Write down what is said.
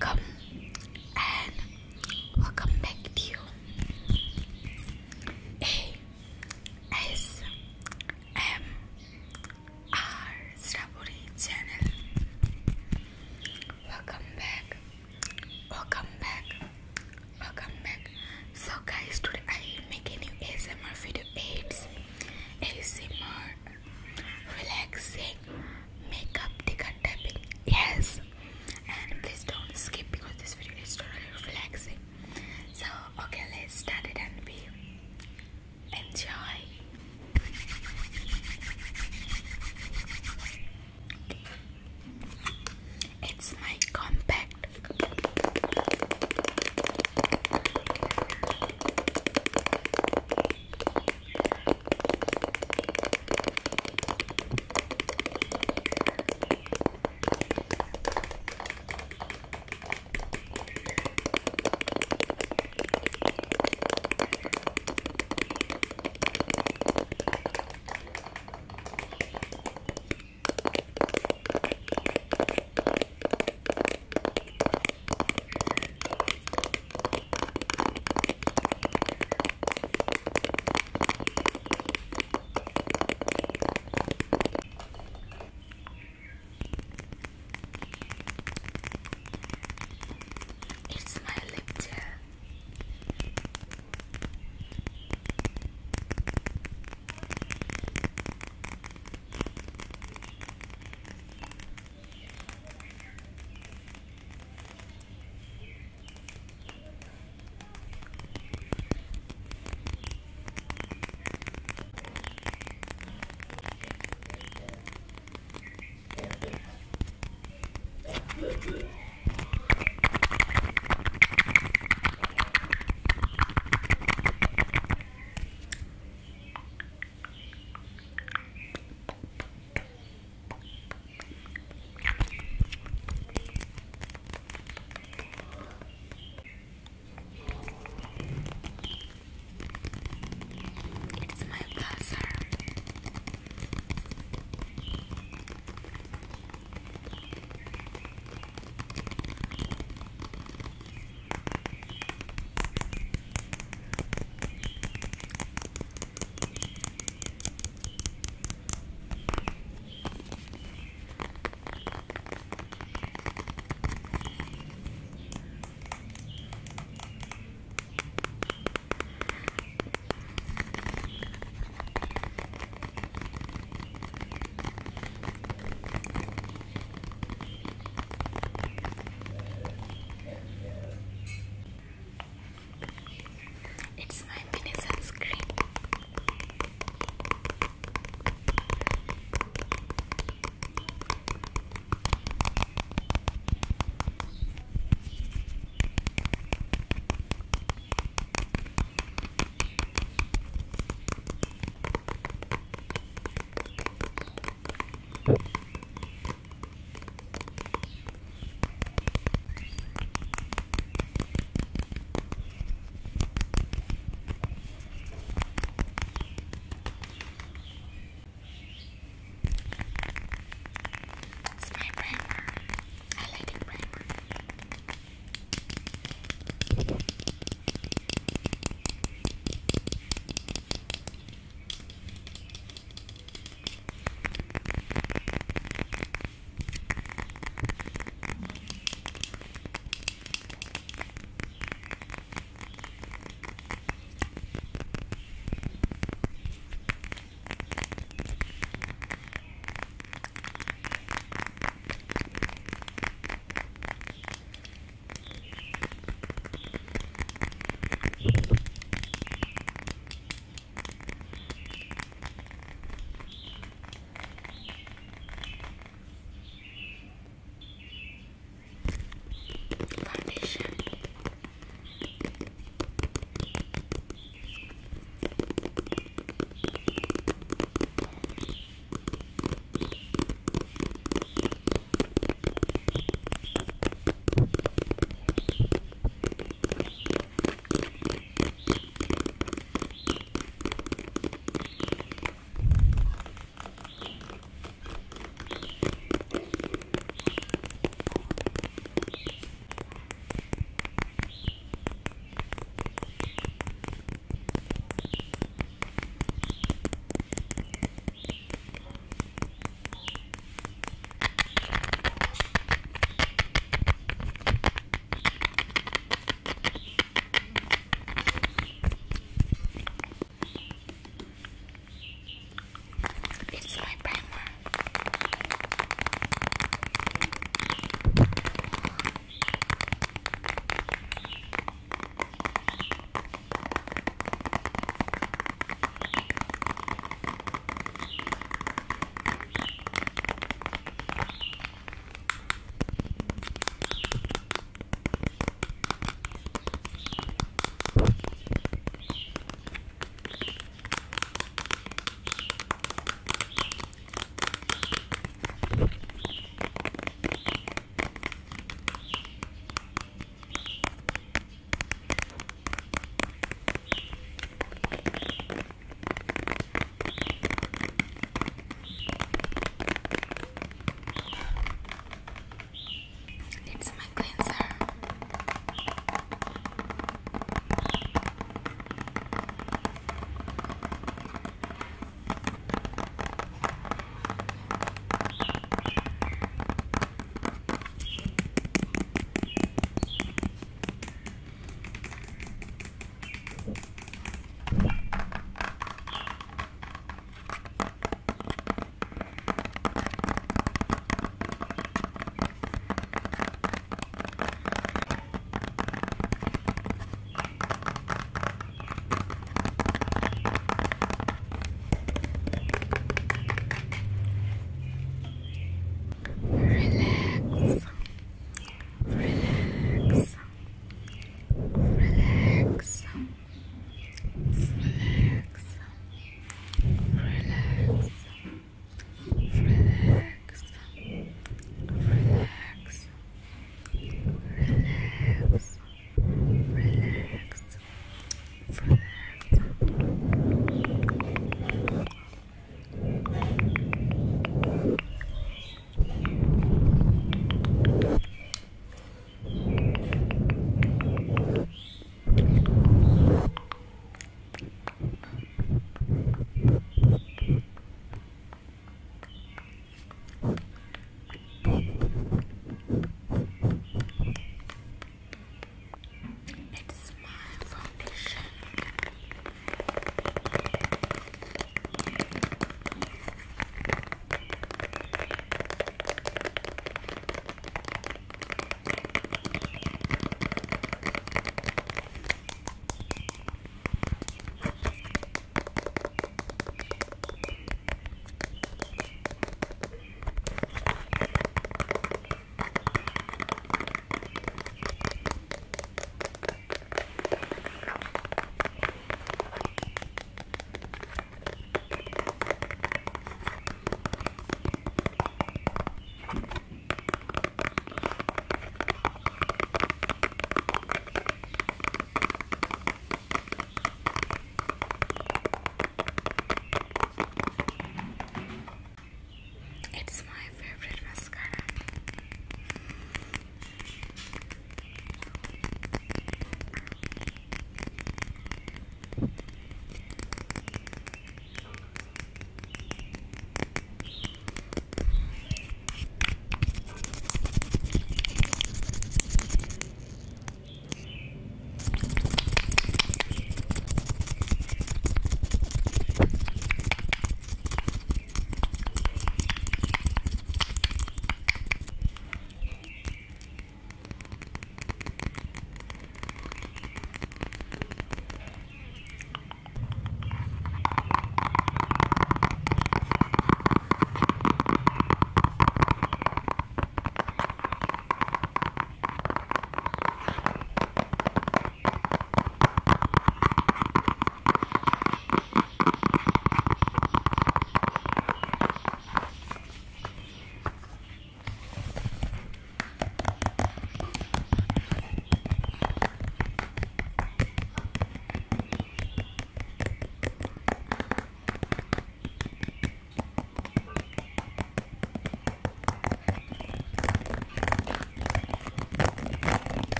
welcome.